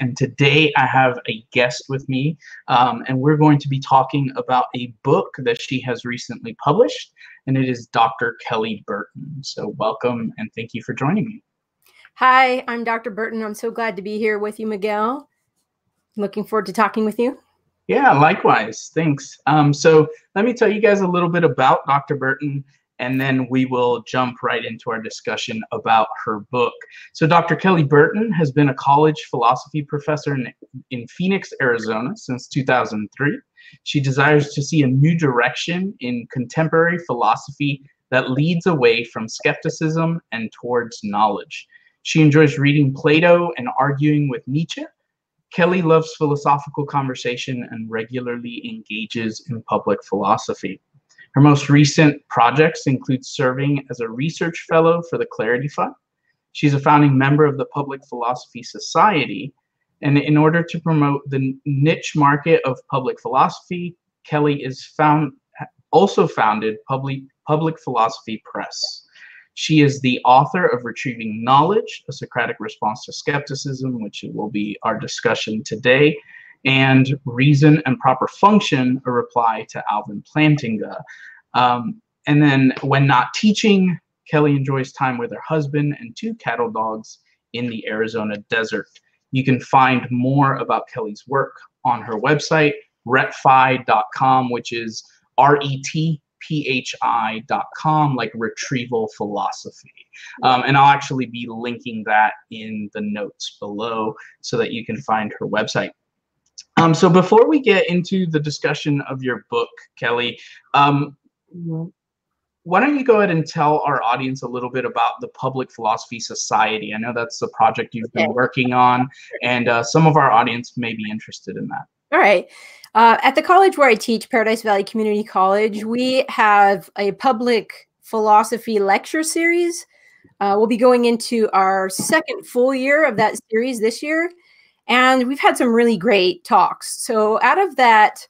And today I have a guest with me, and we're going to be talking about a book that she has recently published, and it is Dr. Kelly Burton. So welcome, and thank you for joining me. Hi, I'm Dr. Burton. I'm so glad to be here with you, Miguel. Looking forward to talking with you. Yeah, likewise. Thanks. So let me tell you guys a little bit about Dr. Burton, and then we will jump right into our discussion about her book. So Dr. Kelly Burton has been a college philosophy professor in Phoenix, Arizona since 2003. She desires to see a new direction in contemporary philosophy that leads away from skepticism and towards knowledge. She enjoys reading Plato and arguing with Nietzsche. Kelly loves philosophical conversation and regularly engages in public philosophy. Her most recent projects include serving as a research fellow for the Clarity Fund. She's a founding member of the Public Philosophy Society. And in order to promote the niche market of public philosophy, Kelly is also founded Public Philosophy Press. She is the author of Retrieving Knowledge: A Socratic Response to Skepticism, which will be our discussion today, and Reason and Proper Function, a reply to Alvin Plantinga. And then when not teaching, Kelly enjoys time with her husband and two cattle dogs in the Arizona desert. You can find more about Kelly's work on her website, retphi.com, which is RETPHI.com, like retrieval philosophy. And I'll actually be linking that in the notes below so that you can find her website. So before we get into the discussion of your book, Kelly, why don't you go ahead and tell our audience a little bit about the Public Philosophy Society? I know that's the project you've been working on, and some of our audience may be interested in that. All right. At the college where I teach, Paradise Valley Community College, we have a public philosophy lecture series. We'll be going into our second full year of that series this year. And we've had some really great talks. So out of that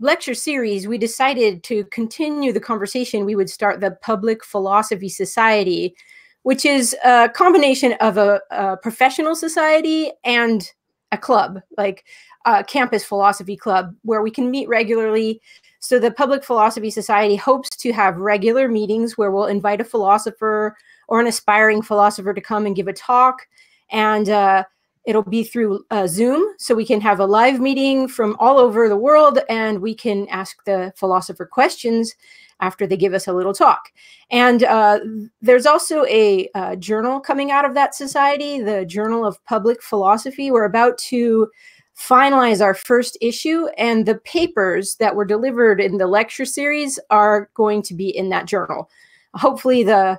lecture series, we decided to continue the conversation. We would start the Public Philosophy Society, which is a combination of a professional society and a club, like a campus philosophy club, where we can meet regularly. So the Public Philosophy Society hopes to have regular meetings where we'll invite a philosopher or an aspiring philosopher to come and give a talk. And it'll be through Zoom, so we can have a live meeting from all over the world, and we can ask the philosopher questions after they give us a little talk. And there's also a journal coming out of that society, the Journal of Public Philosophy. We're about to finalize our first issue, and the papers that were delivered in the lecture series are going to be in that journal. Hopefully the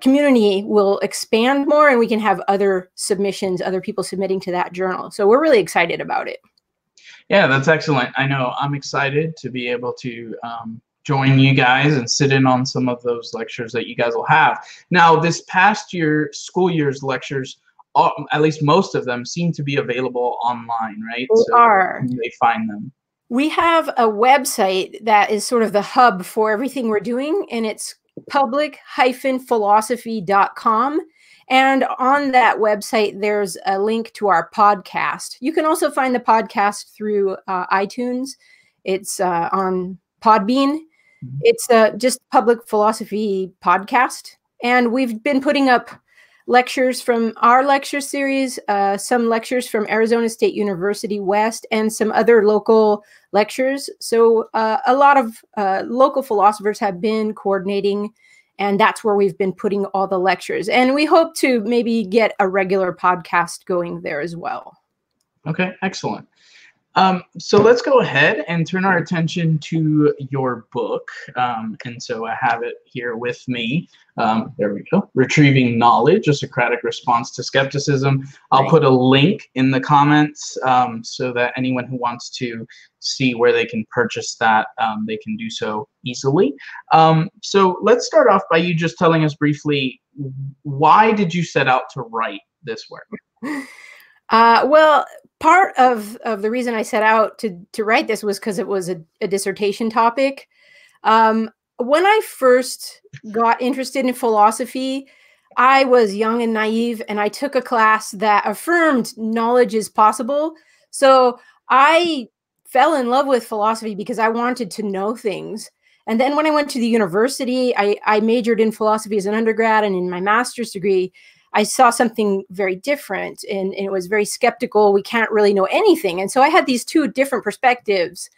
community will expand more, and we can have other submissions, other people submitting to that journal. So we're really excited about it. Yeah, that's excellent. I know I'm excited to be able to join you guys and sit in on some of those lectures that you guys will have. Now, this past year, school year's lectures, at least most of them, seem to be available online, right? They are. They find them. We have a website that is sort of the hub for everything we're doing, and it's Public-philosophy.com, and on that website there's a link to our podcast. You can also find the podcast through iTunes. It's on Podbean. It's just Public Philosophy Podcast, and we've been putting up lectures from our lecture series, some lectures from Arizona State University West, and some other local lectures. So a lot of local philosophers have been coordinating, and that's where we've been putting all the lectures. And we hope to maybe get a regular podcast going there as well. Okay, excellent. So let's go ahead and turn our attention to your book. And so I have it here with me. There we go. Retrieving Knowledge, A Socratic Response to Skepticism. I'll put a link in the comments so that anyone who wants to see where they can purchase that, they can do so easily. So let's start off by you just telling us briefly, why did you set out to write this work? Well, part of the reason I set out to write this was because it was a dissertation topic. When I first got interested in philosophy, I was young and naive, and I took a class that affirmed knowledge is possible. So I fell in love with philosophy because I wanted to know things. And then when I went to the university, I majored in philosophy as an undergrad, and in my master's degree, I saw something very different, and it was very skeptical. We can't really know anything. And so I had these two different perspectives,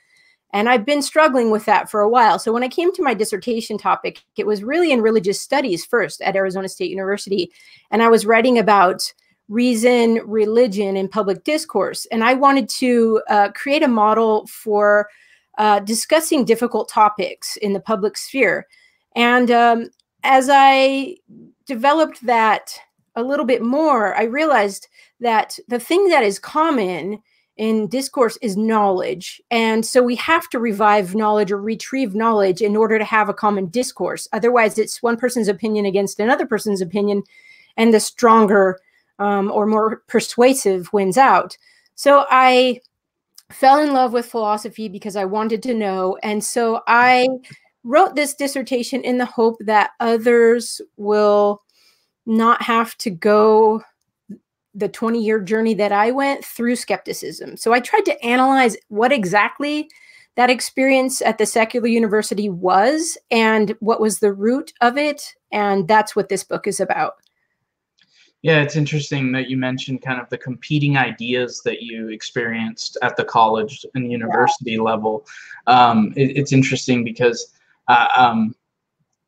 and I've been struggling with that for a while. So when I came to my dissertation topic, it was really in religious studies first at Arizona State University. And I was writing about reason, religion, and public discourse. And I wanted to create a model for discussing difficult topics in the public sphere. And as I developed that a little bit more, I realized that the thing that is common in discourse is knowledge. And so we have to revive knowledge or retrieve knowledge in order to have a common discourse. Otherwise, it's one person's opinion against another person's opinion, and the stronger or more persuasive wins out. So I fell in love with philosophy because I wanted to know. And so I wrote this dissertation in the hope that others will not have to go the 20-year journey that I went through skepticism. So I tried to analyze what exactly that experience at the secular university was and what was the root of it. And that's what this book is about. Yeah, it's interesting that you mentioned kind of the competing ideas that you experienced at the college and university level. It's interesting because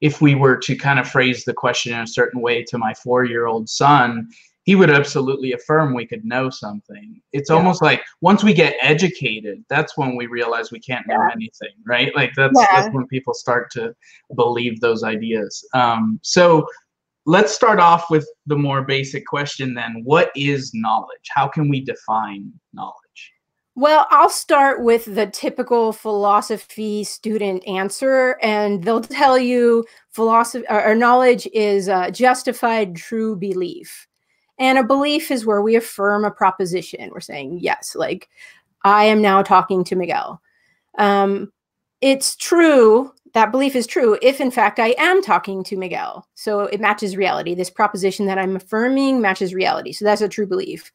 if we were to kind of phrase the question in a certain way to my 4-year-old son, he would absolutely affirm we could know something. It's almost like once we get educated, that's when we realize we can't know anything, right? Like that's when people start to believe those ideas. So let's start off with the more basic question then. What is knowledge? How can we define knowledge? Well, I'll start with the typical philosophy student answer, and they'll tell you philosophy or knowledge is justified true belief. And a belief is where we affirm a proposition. We're saying, yes, like I am now talking to Miguel. It's true, that belief is true, if in fact I am talking to Miguel. So it matches reality. This proposition that I'm affirming matches reality. So that's a true belief.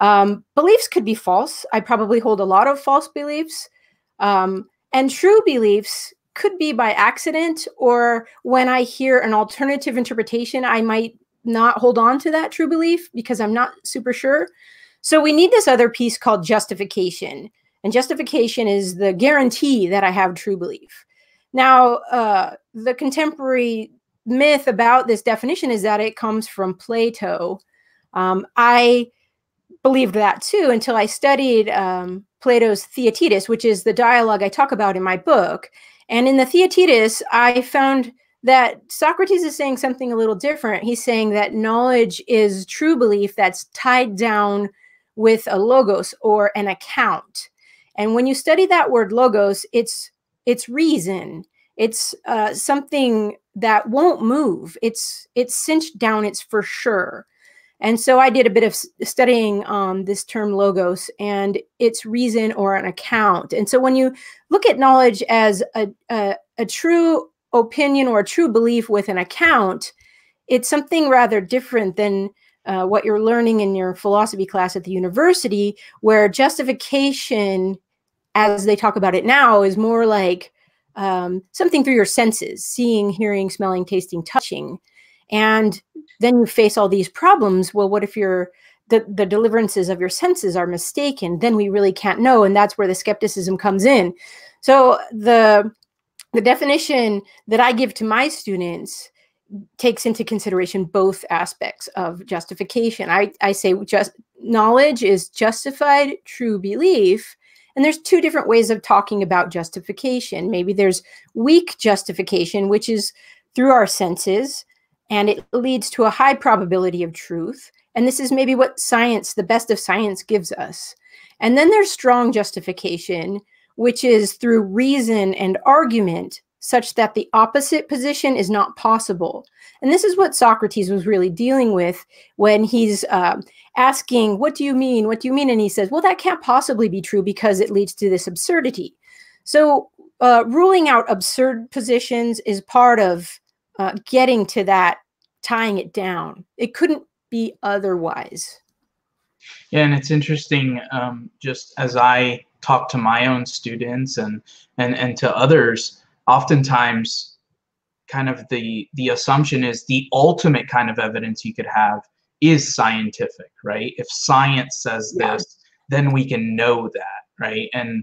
Beliefs could be false. I probably hold a lot of false beliefs. And true beliefs could be by accident, or when I hear an alternative interpretation, I might not hold on to that true belief because I'm not super sure. So we need this other piece called justification. And justification is the guarantee that I have true belief. Now, the contemporary myth about this definition is that it comes from Plato. I believed that too until I studied Plato's Theaetetus, which is the dialogue I talk about in my book. And in the Theaetetus, I found that Socrates is saying something a little different. He's saying that knowledge is true belief that's tied down with a logos or an account. And when you study that word logos, it's reason. It's something that won't move. It's cinched down, it's for sure. And so I did a bit of studying this term logos and its reason or an account. And so when you look at knowledge as a true opinion or true belief with an account, it's something rather different than what you're learning in your philosophy class at the university, where justification, as they talk about it now, is more like something through your senses, seeing, hearing, smelling, tasting, touching. And then you face all these problems. Well, what if the deliverances of your senses are mistaken? Then we really can't know. And that's where the skepticism comes in. So the definition that I give to my students takes into consideration both aspects of justification. I say just knowledge is justified true belief. And there's two different ways of talking about justification. Maybe there's weak justification, which is through our senses, and it leads to a high probability of truth. And this is maybe what science, the best of science, gives us. And then there's strong justification, which is through reason and argument, such that the opposite position is not possible. And this is what Socrates was really dealing with when he's asking, what do you mean? What do you mean? And he says, well, that can't possibly be true because it leads to this absurdity. So ruling out absurd positions is part of getting to that tying it down. It couldn't be otherwise. Yeah, and it's interesting, just as I talk to my own students and to others, oftentimes kind of the assumption is the ultimate kind of evidence you could have is scientific, right? If science says this, then we can know that, right? And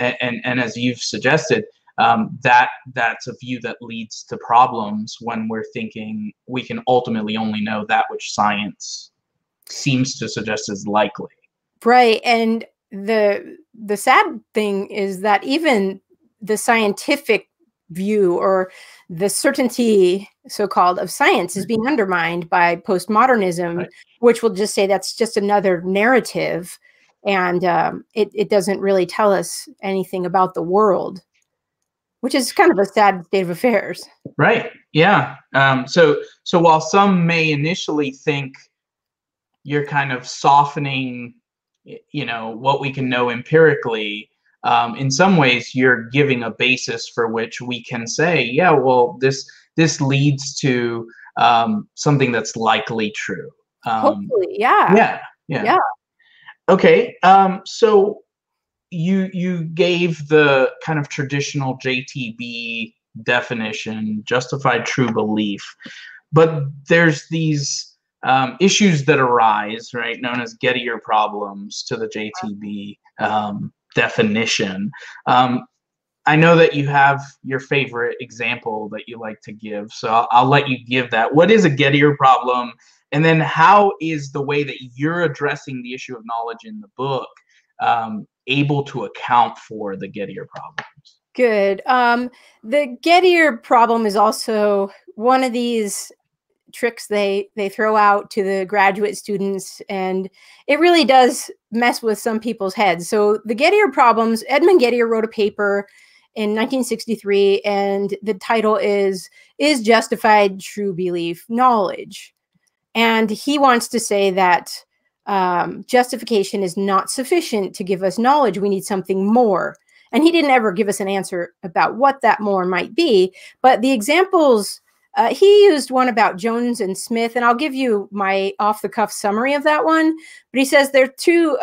and as you've suggested, that's a view that leads to problems when we're thinking we can ultimately only know that which science seems to suggest is likely. Right. And the sad thing is that even the scientific view or the certainty, so-called, of science is being undermined by postmodernism, right, which will just say that's just another narrative, and it doesn't really tell us anything about the world, which is kind of a sad state of affairs. Right. Yeah. So while some may initially think you're kind of softening, you know, what we can know empirically, in some ways you're giving a basis for which we can say, yeah, well, this leads to something that's likely true. Hopefully, yeah. Yeah. Okay. So you gave the kind of traditional JTB definition, justified true belief, but there's these issues that arise, right, known as Gettier problems to the JTB definition. I know that you have your favorite example that you like to give, so I'll let you give that. What is a Gettier problem? And then how is the way that you're addressing the issue of knowledge in the book able to account for the Gettier problems? Good. The Gettier problem is also one of these tricks they throw out to the graduate students, and it really does mess with some people's heads. So the Gettier problems, Edmund Gettier wrote a paper in 1963, and the title is Justified True Belief Knowledge? And he wants to say that justification is not sufficient to give us knowledge. We need something more. And he didn't ever give us an answer about what that more might be, but the examples he used one about Jones and Smith, and I'll give you my off-the-cuff summary of that one. But he says there are two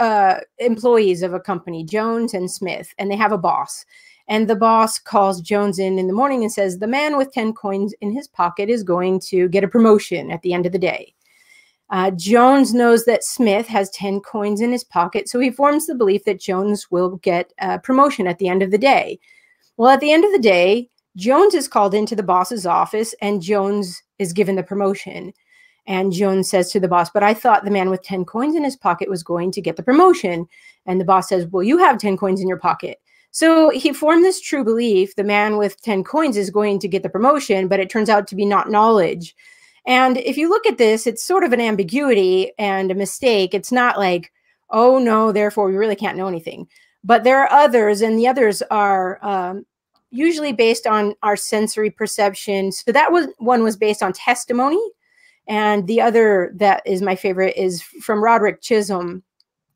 employees of a company, Jones and Smith, and they have a boss. And the boss calls Jones in the morning and says, the man with 10 coins in his pocket is going to get a promotion at the end of the day. Jones knows that Smith has 10 coins in his pocket, so he forms the belief that Jones will get a promotion at the end of the day. Well, at the end of the day, Jones is called into the boss's office, and Jones is given the promotion. And Jones says to the boss, but I thought the man with 10 coins in his pocket was going to get the promotion. And the boss says, well, you have 10 coins in your pocket. So he formed this true belief, the man with 10 coins is going to get the promotion, but it turns out to be not knowledge. And if you look at this, it's sort of an ambiguity and a mistake. It's not like, oh no, therefore we really can't know anything. But there are others, and the others are usually based on our sensory perception. So that one was based on testimony. And the other that is my favorite is from Roderick Chisholm.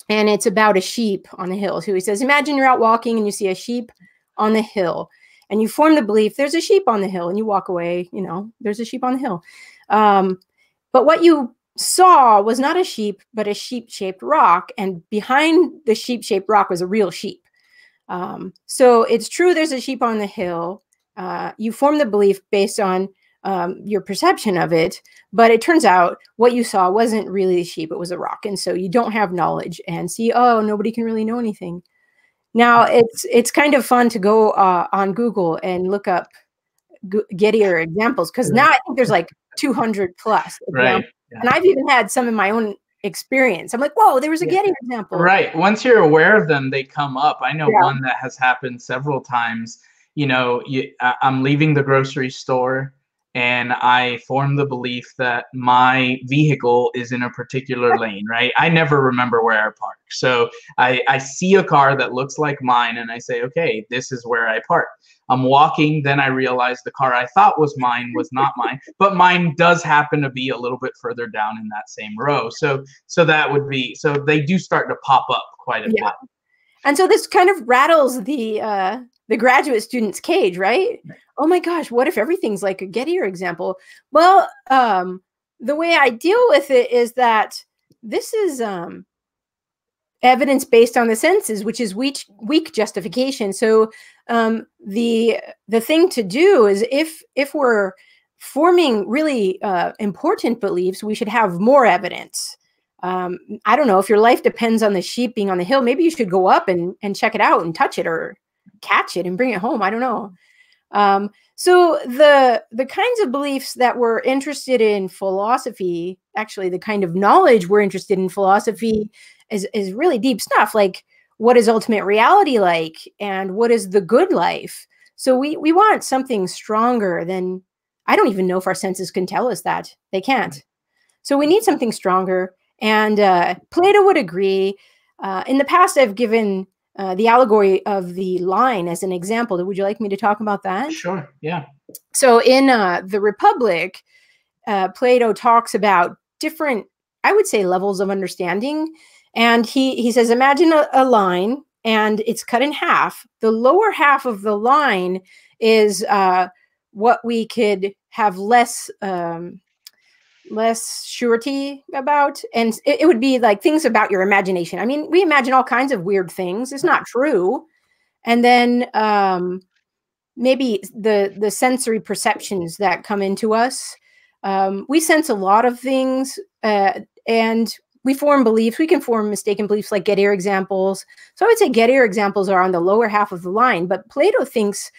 And it's about a sheep on the hill. So he says, imagine you're out walking and you see a sheep on the hill. And you form the belief, there's a sheep on the hill. And you walk away, you know, there's a sheep on the hill. But what you saw was not a sheep, but a sheep-shaped rock. And behind the sheep-shaped rock was a real sheep. So it's true there's a sheep on the hill. You form the belief based on your perception of it, but it turns out what you saw wasn't really a sheep, it was a rock. And so you don't have knowledge and see, oh, nobody can really know anything. Now, it's kind of fun to go on Google and look up Gettier examples, because now I think there's like 200 plus. Right. Yeah. And I've even had some of my own experience. I'm like, whoa, there was a Gettier example. Right. Once you're aware of them, they come up. I know one that has happened several times. You know, I'm leaving the grocery store and I form the belief that my vehicle is in a particular lane, right? I never remember where I park. So I see a car that looks like mine and I say, okay, this is where I park. I'm walking, then I realize the car I thought was mine was not mine, but mine does happen to be a little bit further down in that same row. So that would be, so they do start to pop up quite a bit. And so this kind of rattles the graduate student's cage, right? Oh my gosh, what if everything's like a Gettier example? Well, the way I deal with it is that this is evidence based on the senses, which is weak justification. So the thing to do is if we're forming really important beliefs, we should have more evidence. I don't know, if your life depends on the sheep being on the hill, maybe you should go up and check it out and touch it or catch it and bring it home. I don't know. So the kinds of beliefs that we're interested in philosophy, actually the kind of knowledge we're interested in philosophy is really deep stuff. Like, what is ultimate reality like? And what is the good life? So we want something stronger than, I don't even know if our senses can tell us that. They can't. So we need something stronger. And Plato would agree. In the past, I've given the allegory of the line as an example. Would you like me to talk about that? Sure, yeah. So in The Republic, Plato talks about different, I would say, levels of understanding. And he says, imagine a line and it's cut in half. The lower half of the line is what we could have less surety about, and it would be like things about your imagination. I mean, we imagine all kinds of weird things. It's not true. And then maybe the sensory perceptions that come into us. We sense a lot of things, and we form beliefs. We can form mistaken beliefs like Gettier examples. So I would say Gettier examples are on the lower half of the line, but Plato thinks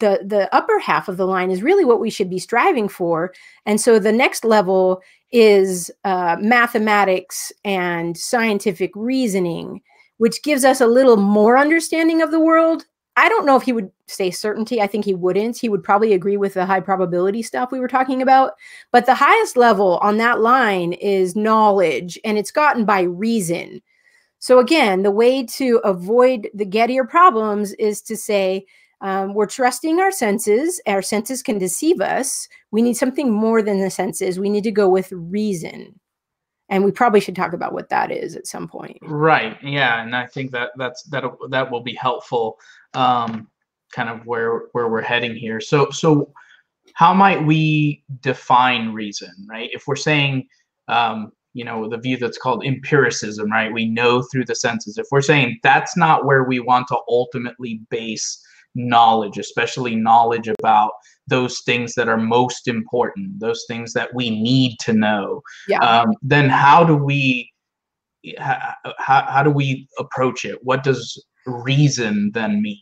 the upper half of the line is really what we should be striving for. And so the next level is mathematics and scientific reasoning, which gives us a little more understanding of the world. I don't know if he would say certainty. I think he wouldn't. He would probably agree with the high probability stuff we were talking about. But the highest level on that line is knowledge, and it's gotten by reason. So again, the way to avoid the Gettier problems is to say, we're trusting our senses. Our senses can deceive us. We need something more than the senses. We need to go with reason. And we probably should talk about what that is at some point. Right. Yeah. And I think that will be helpful, kind of where we're heading here. So how might we define reason, right? If we're saying, you know, the view that's called empiricism, right? We know through the senses. If we're saying that's not where we want to ultimately base knowledge, especially knowledge about those things that are most important, those things that we need to know. Yeah. Then how do we approach it? What does reason then mean?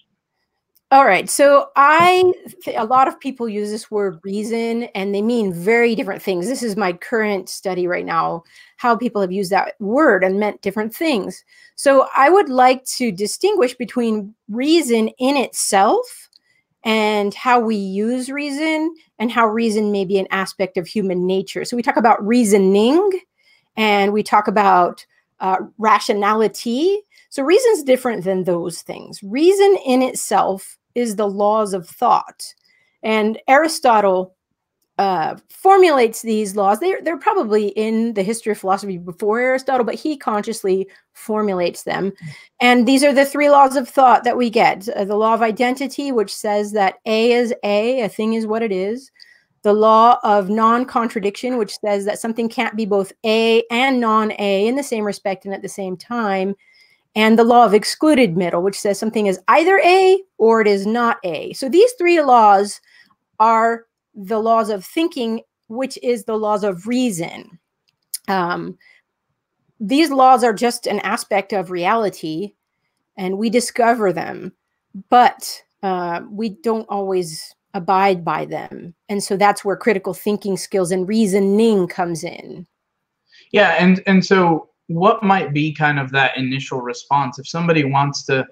All right. So a lot of people use this word reason, and they mean very different things. This is my current study right now, how people have used that word and meant different things. So I would like to distinguish between reason in itself and how we use reason and how reason may be an aspect of human nature. So we talk about reasoning and we talk about rationality. So reason's different than those things. Reason in itself is the laws of thought. And Aristotle formulates these laws. They're probably in the history of philosophy before Aristotle, but he consciously formulates them. And these are the three laws of thought that we get. The law of identity, which says that A is A thing is what it is. The law of non-contradiction, which says that something can't be both A and non-A in the same respect and at the same time. And the law of excluded middle, which says something is either A or it is not A. So these three laws are the laws of thinking, which is the laws of reason. These laws are just an aspect of reality, and we discover them, but we don't always abide by them. And so that's where critical thinking skills and reasoning comes in. Yeah, and so what might be kind of that initial response? If somebody wants to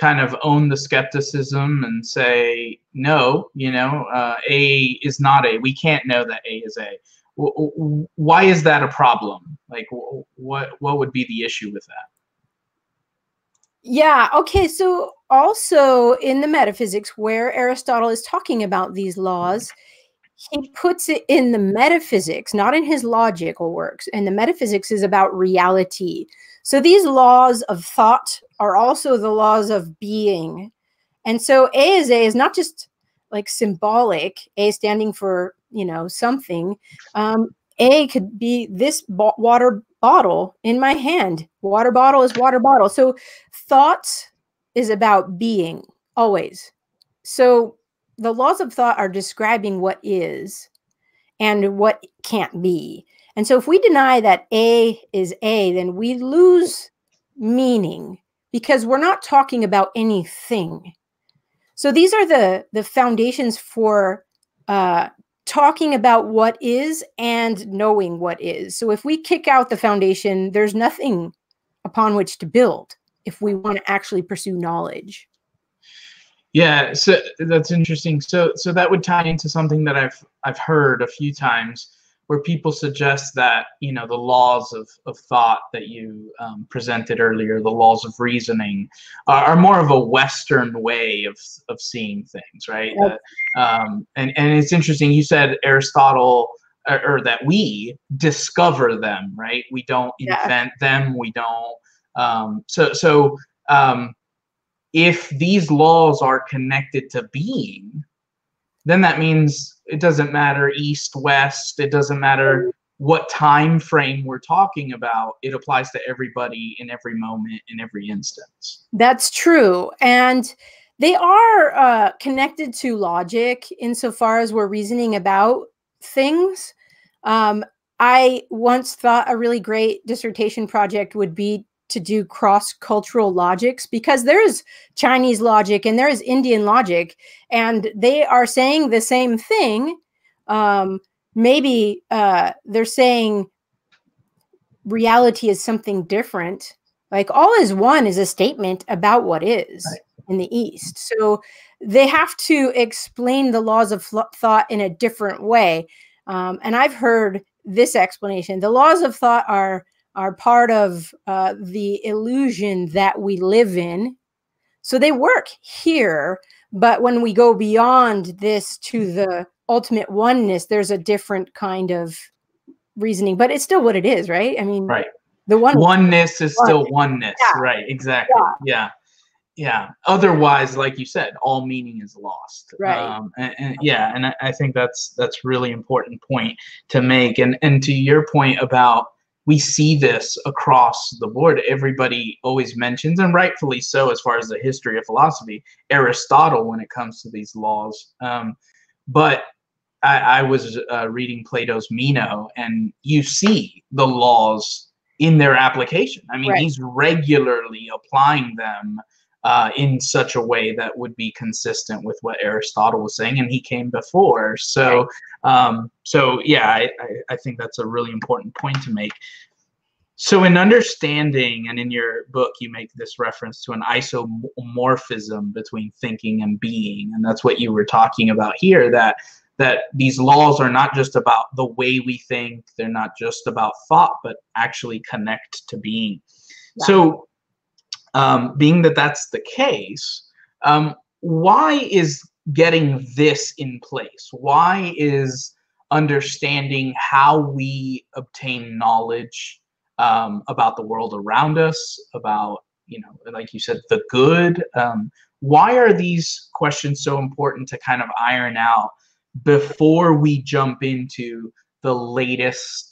kind of own the skepticism and say, no, you know, A is not A. We can't know that A is A. Why is that a problem? Like, what would be the issue with that? Yeah, okay. So also in the metaphysics where Aristotle is talking about these laws, he puts it in the metaphysics, not in his logical works. And the metaphysics is about reality. So these laws of thought are also the laws of being. And so ASA is not just like symbolic, A standing for, you know, something. A could be this water bottle in my hand. Water bottle is water bottle. So thoughts is about being always. So the laws of thought are describing what is and what can't be. And so if we deny that A is A, then we lose meaning because we're not talking about anything. So these are the foundations for talking about what is and knowing what is. So if we kick out the foundation, there's nothing upon which to build if we want to actually pursue knowledge. Yeah, so that's interesting. So that would tie into something that I've heard a few times, where people suggest that, you know, the laws of thought that you presented earlier, the laws of reasoning, are more of a Western way of seeing things, right? Yep. And it's interesting, you said Aristotle, or that we discover them, right? We don't invent them, we don't. If these laws are connected to being, then that means it doesn't matter east, west, it doesn't matter what time frame we're talking about, it applies to everybody in every moment, in every instance. That's true. And they are connected to logic insofar as we're reasoning about things. I once thought a really great dissertation project would be to do cross-cultural logics, because there is Chinese logic and there is Indian logic, and they are saying the same thing. Maybe they're saying reality is something different. Like all is one is a statement about what is in the East. So they have to explain the laws of thought in a different way. And I've heard this explanation. The laws of thought are part of the illusion that we live in. So they work here, but when we go beyond this to the ultimate oneness, there's a different kind of reasoning, but it's still what it is, right? I mean, right. The oneness is still oneness, yeah. Right? Exactly, yeah. Otherwise, like you said, all meaning is lost. Right. And I think that's really important point to make. And to your point about, we see this across the board. Everybody always mentions, and rightfully so, as far as the history of philosophy, Aristotle when it comes to these laws. But I was reading Plato's Meno, and you see the laws in their application. I mean, right. He's regularly applying them in such a way that would be consistent with what Aristotle was saying, and he came before. So, I think that's a really important point to make. So in understanding, and in your book, you make this reference to an isomorphism between thinking and being, and that's what you were talking about here, that these laws are not just about the way we think, they're not just about thought, but actually connect to being. Yeah. So, being that that's the case, why is getting this in place? Why is understanding how we obtain knowledge about the world around us, about, you know, like you said, the good? Why are these questions so important to kind of iron out before we jump into the latest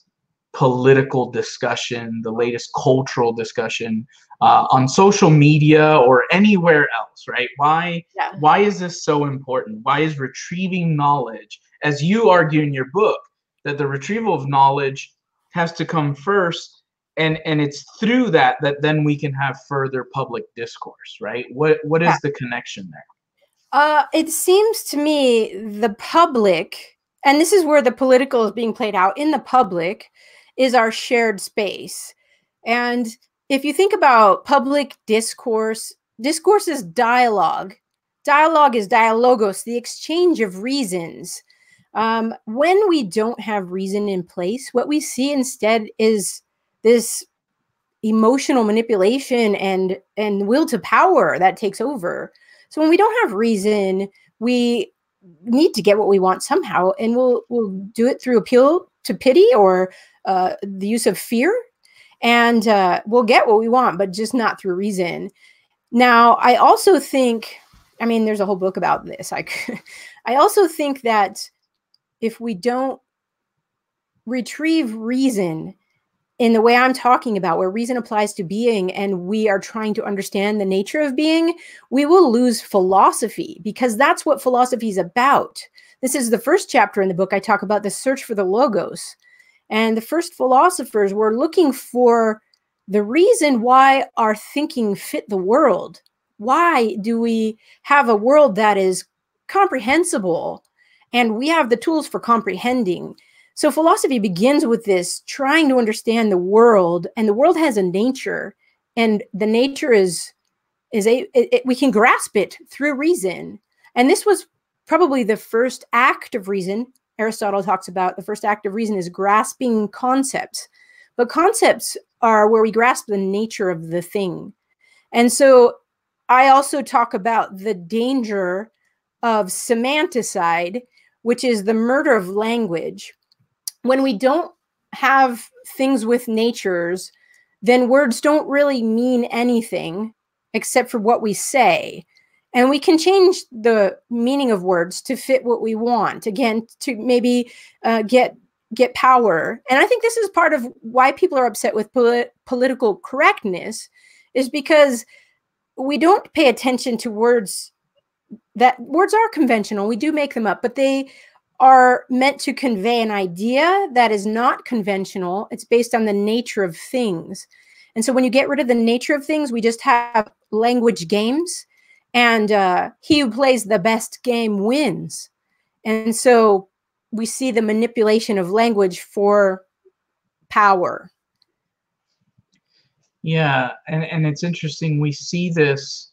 political discussion, the latest cultural discussion on social media or anywhere else, right? Why is this so important? Why is retrieving knowledge, as you argue in your book, that the retrieval of knowledge has to come first, and it's through that then we can have further public discourse, right? What is the connection there? It seems to me the public, and this is where the political is being played out in the public, is our shared space. And if you think about public discourse, discourse is dialogue. Dialogue is dialogos, the exchange of reasons. When we don't have reason in place, what we see instead is this emotional manipulation and will to power that takes over. So when we don't have reason, we need to get what we want somehow, and we'll do it through appeal to pity or the use of fear, and we'll get what we want, but just not through reason. Now, I also think I mean, there's a whole book about this. I also think that if we don't retrieve reason in the way I'm talking about, where reason applies to being and we are trying to understand the nature of being, we will lose philosophy, because that's what philosophy is about. This is the first chapter in the book. I talk about the search for the logos. And the first philosophers were looking for the reason why our thinking fit the world. Why do we have a world that is comprehensible and we have the tools for comprehending? So philosophy begins with this, trying to understand the world, and the world has a nature, and the nature is we can grasp it through reason. And this was probably the first act of reason. Aristotle talks about the first act of reason is grasping concepts, but concepts are where we grasp the nature of the thing. And so I also talk about the danger of semanticide, which is the murder of language. When we don't have things with natures, then words don't really mean anything except for what we say. And we can change the meaning of words to fit what we want, again, to maybe get power. And I think this is part of why people are upset with political correctness, is because we don't pay attention to words. That words are conventional. We do make them up, but they are meant to convey an idea that is not conventional. It's based on the nature of things. And so when you get rid of the nature of things, we just have language games, and he who plays the best game wins. And so we see the manipulation of language for power. Yeah, and it's interesting. We see this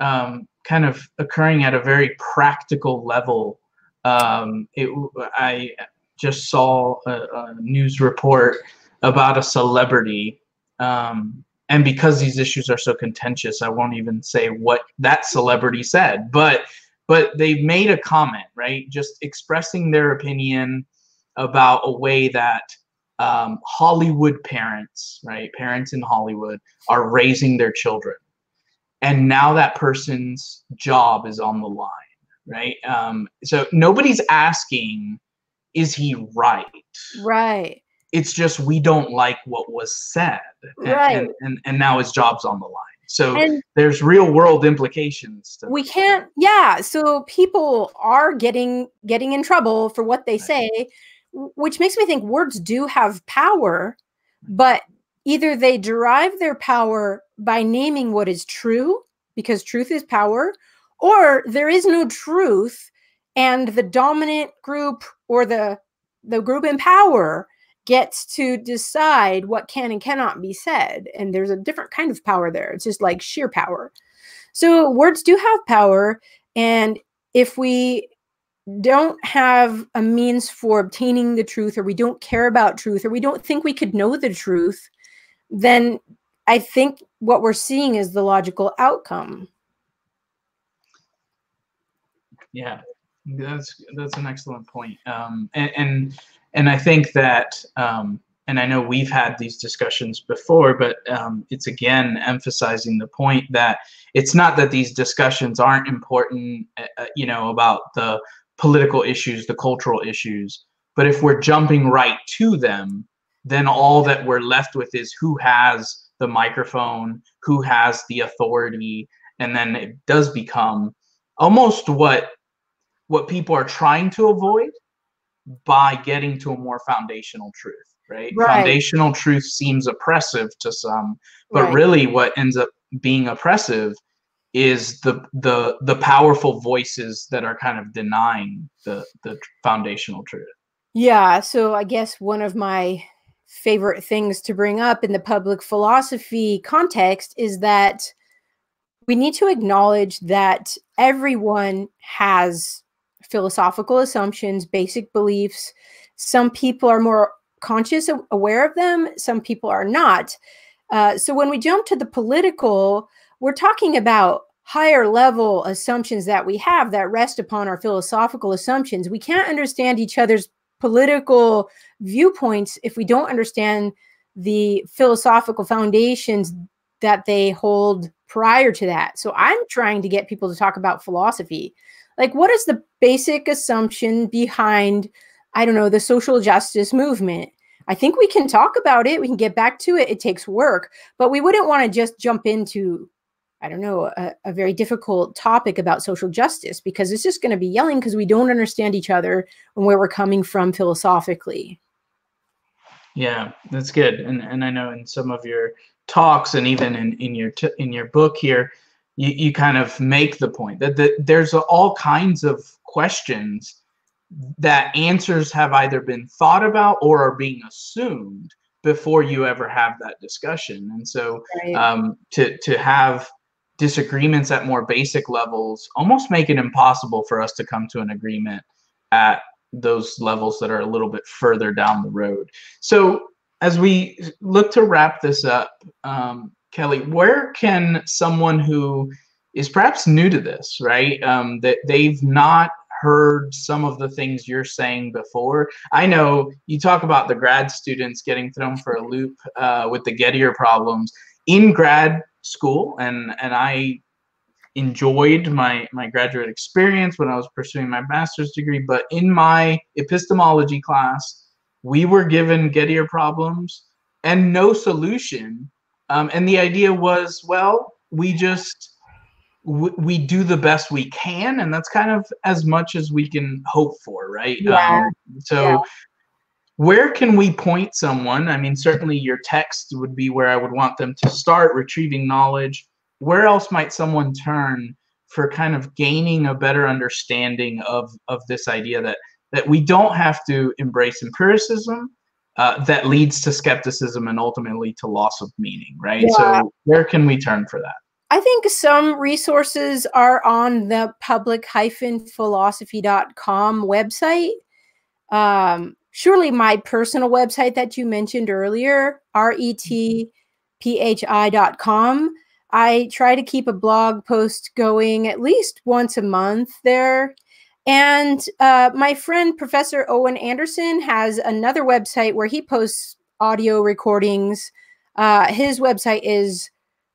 kind of occurring at a very practical level. I just saw a news report about a celebrity, and because these issues are so contentious, I won't even say what that celebrity said, but they made a comment, right? Just expressing their opinion about a way that Hollywood parents, right? Parents in Hollywood are raising their children. And now that person's job is on the line. Right. So nobody's asking, is he right? Right. It's just, we don't like what was said. Right. And now his job's on the line. So there's real world implications. We can't. Yeah. So people are getting in trouble for what they say, which makes me think words do have power, but either they derive their power by naming what is true, because truth is power, or there is no truth, and the dominant group or the group in power gets to decide what can and cannot be said. And there's a different kind of power there. It's just like sheer power. So words do have power. And if we don't have a means for obtaining the truth, or we don't care about truth, or we don't think we could know the truth, then I think what we're seeing is the logical outcome. Yeah, that's an excellent point. And I think that, and I know we've had these discussions before, but it's again emphasizing the point that it's not that these discussions aren't important, you know, about the political issues, the cultural issues, but if we're jumping right to them, then all that we're left with is who has the microphone, who has the authority, and then it does become almost what people are trying to avoid by getting to a more foundational truth, right? Right. Foundational truth seems oppressive to some, but right. Really what ends up being oppressive is the powerful voices that are kind of denying the foundational truth. Yeah, so I guess one of my favorite things to bring up in the public philosophy context is that we need to acknowledge that everyone has philosophical assumptions, basic beliefs. Some people are more conscious, aware of them. Some people are not. So when we jump to the political, we're talking about higher level assumptions that we have that rest upon our philosophical assumptions. We can't understand each other's political viewpoints if we don't understand the philosophical foundations that they hold prior to that. So I'm trying to get people to talk about philosophy. Like, what is the basic assumption behind, I don't know, the social justice movement? I think we can talk about it. We can get back to it. It takes work, but we wouldn't want to just jump into, I don't know, a very difficult topic about social justice, because it's just going to be yelling because we don't understand each other and where we're coming from philosophically. Yeah, that's good. And I know in some of your talks and even in your book here, you kind of make the point that there's all kinds of questions that answers have either been thought about or are being assumed before you ever have that discussion. And so right. To have disagreements at more basic levels almost make it impossible for us to come to an agreement at those levels that are a little bit further down the road. So as we look to wrap this up, Kelly, where can someone who is perhaps new to this, right, that they've not heard some of the things you're saying before? I know you talk about the grad students getting thrown for a loop with the Gettier problems in grad school, and I enjoyed my graduate experience when I was pursuing my master's degree, but in my epistemology class, we were given Gettier problems and no solution. And the idea was, well, we do the best we can, and that's kind of as much as we can hope for, right? Yeah. Where can we point someone? I mean, certainly your text would be where I would want them to start, Retrieving Knowledge. Where else might someone turn for kind of gaining a better understanding of this idea that we don't have to embrace empiricism, that leads to skepticism and ultimately to loss of meaning, right? Yeah. So where can we turn for that? I think some resources are on the public-philosophy.com website. Surely my personal website that you mentioned earlier, retphi.com. I try to keep a blog post going at least once a month there. And my friend, Professor Owen Anderson, has another website where he posts audio recordings. His website is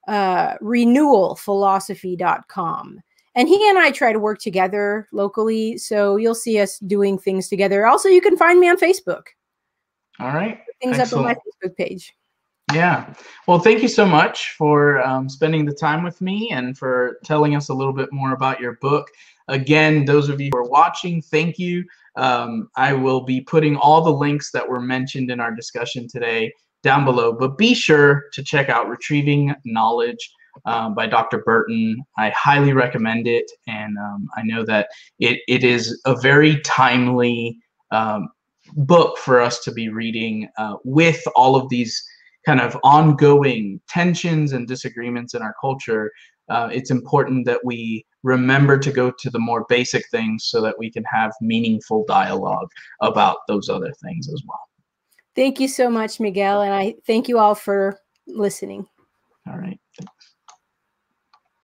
renewalphilosophy.com. And he and I try to work together locally, so you'll see us doing things together. Also, you can find me on Facebook. All right. Things excellent. Up on my Facebook page. Yeah. Well, thank you so much for spending the time with me and for telling us a little bit more about your book. Again, those of you who are watching, thank you. I will be putting all the links that were mentioned in our discussion today down below, but be sure to check out Retrieving Knowledge by Dr. Burton. I highly recommend it, and I know that it is a very timely book for us to be reading with all of these kind of ongoing tensions and disagreements in our culture. It's important that we remember to go to the more basic things so that we can have meaningful dialogue about those other things as well. Thank you so much, Miguel, and I thank you all for listening. All right. Thanks.